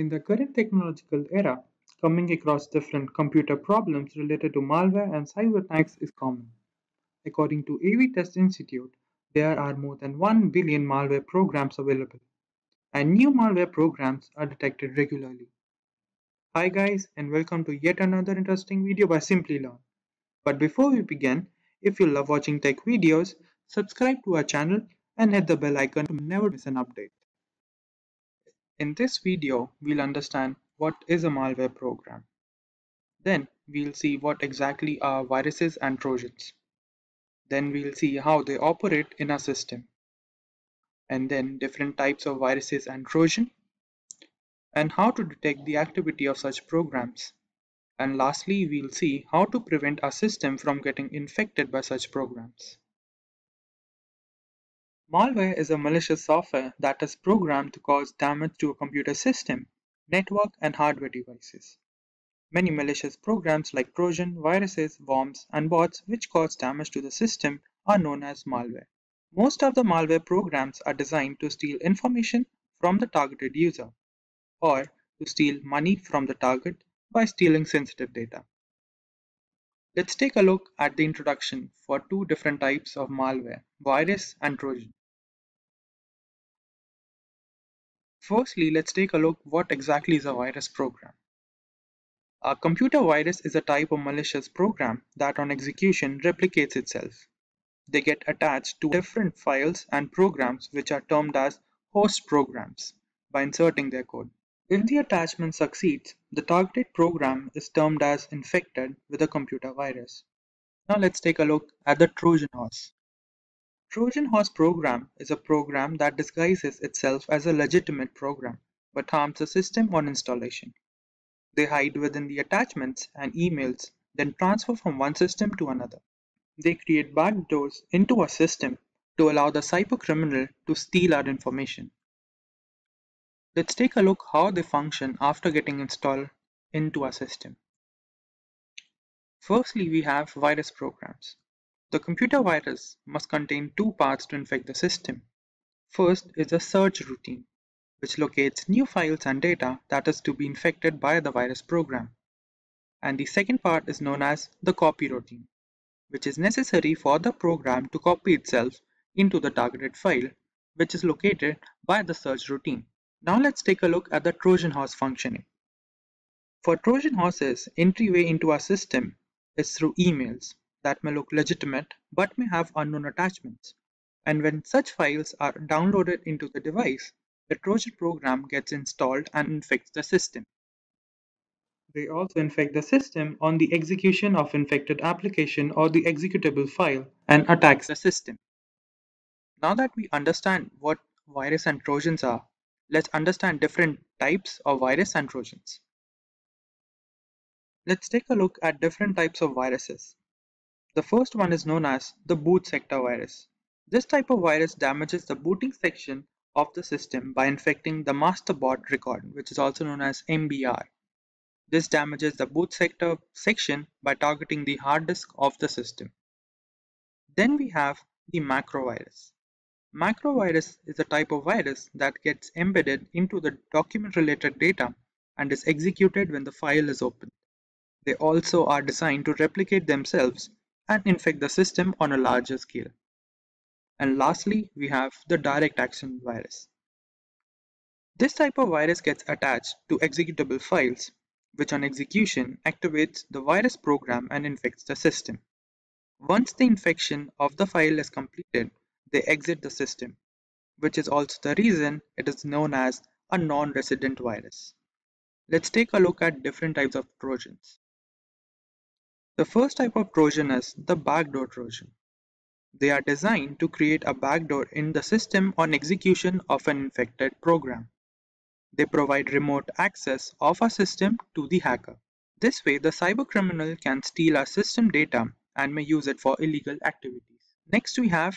In the current technological era, coming across different computer problems related to malware and cyber attacks is common. According to AV Test Institute, there are more than 1 billion malware programs available, and new malware programs are detected regularly. Hi guys, and welcome to yet another interesting video by Simplilearn. But before we begin, if you love watching tech videos, subscribe to our channel and hit the bell icon to never miss an update. In this video, we'll understand what is a malware program. Then we'll see what exactly are viruses and Trojans. Then we'll see how they operate in our system. And then different types of viruses and Trojan, and how to detect the activity of such programs. And lastly, we'll see how to prevent our system from getting infected by such programs. Malware is a malicious software that is programmed to cause damage to a computer system, network, and hardware devices. Many malicious programs like Trojan, viruses, worms, and bots which cause damage to the system are known as malware. Most of the malware programs are designed to steal information from the targeted user, or to steal money from the target by stealing sensitive data. Let's take a look at the introduction for two different types of malware, virus and Trojan. Firstly, let's take a look what exactly is a virus program. A computer virus is a type of malicious program that on execution replicates itself. They get attached to different files and programs which are termed as host programs by inserting their code. If the attachment succeeds, the targeted program is termed as infected with a computer virus. Now let's take a look at the Trojan horse. Trojan horse program is a program that disguises itself as a legitimate program but harms the system on installation. They hide within the attachments and emails, then transfer from one system to another. They create backdoors into our system to allow the cybercriminal to steal our information. Let's take a look how they function after getting installed into our system. Firstly, we have virus programs. The computer virus must contain two paths to infect the system. First is a search routine, which locates new files and data that is to be infected by the virus program. And the second part is known as the copy routine, which is necessary for the program to copy itself into the targeted file, which is located by the search routine. Now let's take a look at the Trojan horse functioning. For Trojan horses, entryway into our system is through emails that may look legitimate but may have unknown attachments. And when such files are downloaded into the device, the Trojan program gets installed and infects the system. They also infect the system on the execution of infected application or the executable file and attacks the system. Now that we understand what virus and Trojans are, let's understand different types of virus and Trojans. Let's take a look at different types of viruses. The first one is known as the boot sector virus. This type of virus damages the booting section of the system by infecting the master boot record, which is also known as MBR. This damages the boot sector section by targeting the hard disk of the system. Then we have the macrovirus. Macrovirus is a type of virus that gets embedded into the document-related data and is executed when the file is opened. They also are designed to replicate themselves and infect the system on a larger scale. And lastly, we have the direct action virus. This type of virus gets attached to executable files, which on execution activates the virus program and infects the system. Once the infection of the file is completed, they exit the system, which is also the reason it is known as a non-resident virus. Let's take a look at different types of Trojans. The first type of Trojan is the backdoor Trojan. They are designed to create a backdoor in the system on execution of an infected program. They provide remote access of our system to the hacker. This way, the cybercriminal can steal our system data and may use it for illegal activities. Next, we have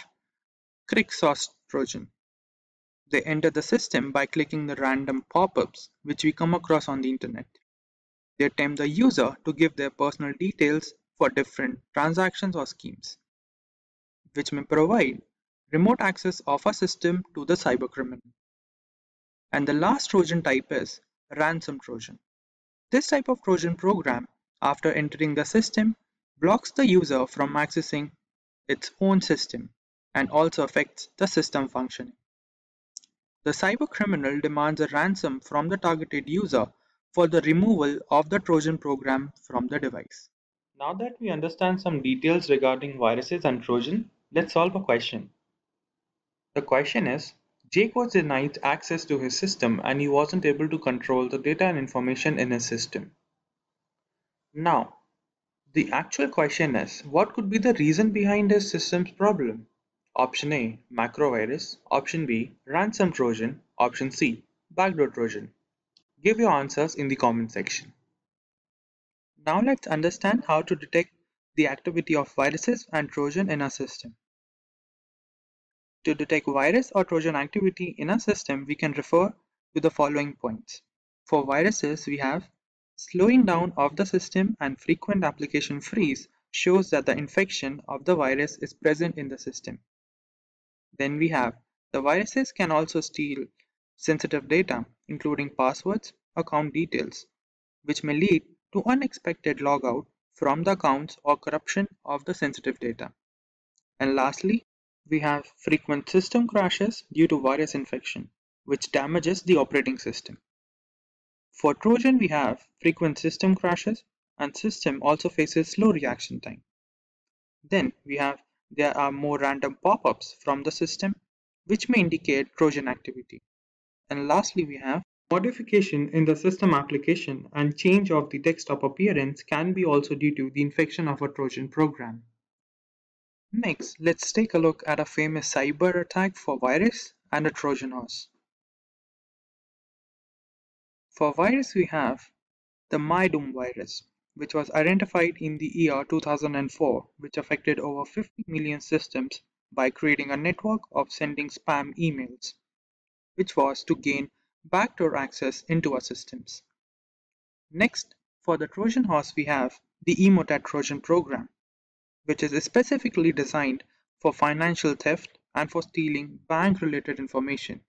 ClickSource Trojan. They enter the system by clicking the random pop-ups which we come across on the internet. They tempt the user to give their personal details for different transactions or schemes, which may provide remote access of our system to the cybercriminal. And the last Trojan type is ransom Trojan. This type of Trojan program, after entering the system, blocks the user from accessing its own system and also affects the system functioning. The cybercriminal demands a ransom from the targeted user for the removal of the Trojan program from the device. Now that we understand some details regarding viruses and Trojan, let's solve a question. The question is, Jake was denied access to his system and he wasn't able to control the data and information in his system. Now, the actual question is, what could be the reason behind his system's problem? Option A, macrovirus. Option B, ransom Trojan. Option C, backdoor Trojan. Give your answers in the comment section. Now let's understand how to detect the activity of viruses and Trojan in our system. To detect virus or Trojan activity in our system, we can refer to the following points. For viruses, we have slowing down of the system and frequent application freeze shows that the infection of the virus is present in the system. Then we have the viruses can also steal sensitive data, including passwords, account details, which may lead to unexpected logout from the accounts or corruption of the sensitive data. And lastly, we have frequent system crashes due to virus infection, which damages the operating system. For Trojan, we have frequent system crashes and system also faces slow reaction time. Then we have there are more random pop-ups from the system, which may indicate Trojan activity. And lastly, we have modification in the system application and change of the desktop appearance can be also due to the infection of a Trojan program. Next, let's take a look at a famous cyber attack for virus and a Trojan horse. For virus, we have the MyDoom virus, which was identified in the year 2004, which affected over 50 million systems by creating a network of sending spam emails, which was to gain backdoor access into our systems. Next, for the Trojan horse, we have the Emotet Trojan program, which is specifically designed for financial theft and for stealing bank-related information.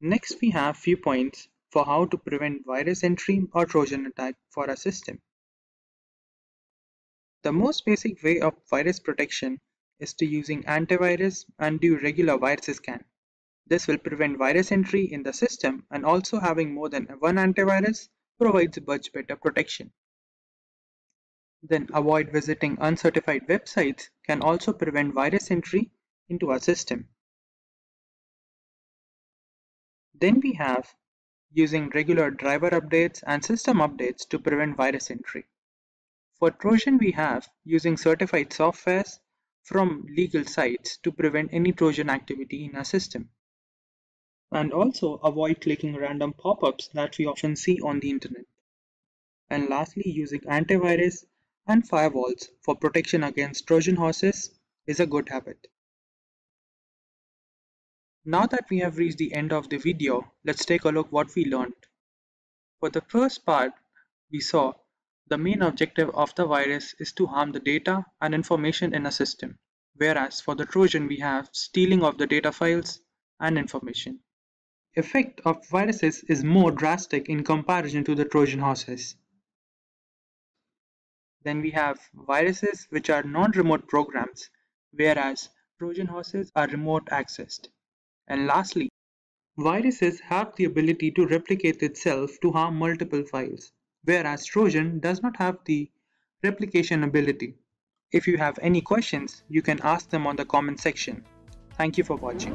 Next, we have few points for how to prevent virus entry or Trojan attack for our system. The most basic way of virus protection is to using antivirus and do regular virus scan. This will prevent virus entry in the system, and also having more than one antivirus provides much better protection. Then avoid visiting uncertified websites can also prevent virus entry into our system. Then we have using regular driver updates and system updates to prevent virus entry. For Trojan, we have using certified softwares from legal sites to prevent any Trojan activity in our system. And also avoid clicking random pop-ups that we often see on the internet. And lastly, using antivirus and firewalls for protection against Trojan horses is a good habit. Now that we have reached the end of the video, let's take a look what we learned. For the first part, we saw the main objective of the virus is to harm the data and information in a system, whereas for the Trojan we have stealing of the data files and information. Effect of viruses is more drastic in comparison to the Trojan horses. Then we have viruses which are non-remote programs, whereas Trojan horses are remote accessed. And lastly, viruses have the ability to replicate itself to harm multiple files, whereas Trojan does not have the replication ability. If you have any questions, you can ask them on the comment section. Thank you for watching.